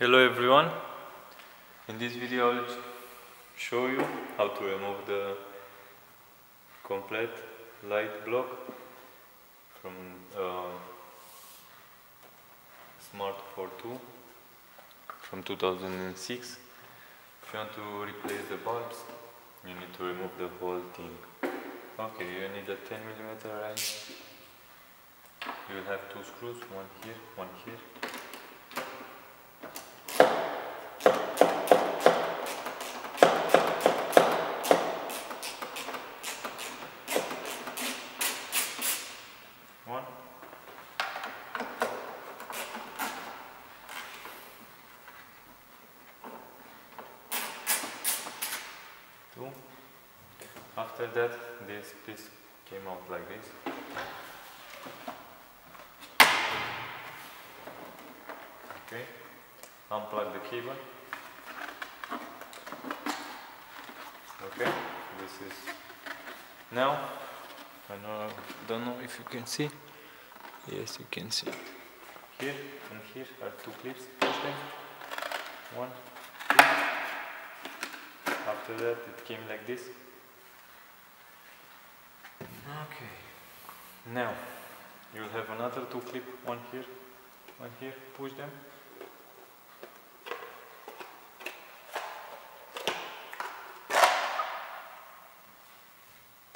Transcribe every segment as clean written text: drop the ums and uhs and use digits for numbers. Hello everyone, in this video I'll show you how to remove the complete light block from Smart Fortwo from 2006. If you want to replace the bulbs, you need to remove the whole thing. Okay, you need a 10mm wrench. You will have two screws, one here, one here. After that, this piece came out like this. Okay, unplug the cable. Okay, this is now. I don't know if you can see. Yes, you can see. Here and here are two clips. Push them. One, two. After that, it came like this. Okay, now you'll have another two clip, one here, push them.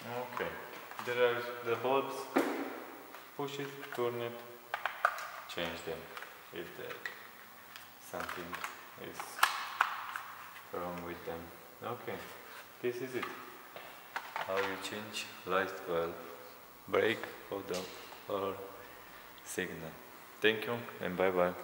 Okay, there are the bulbs, push it, turn it, change them if something is wrong with them. Okay, this is it. How you change light bulb, break or signal. Thank you and bye bye.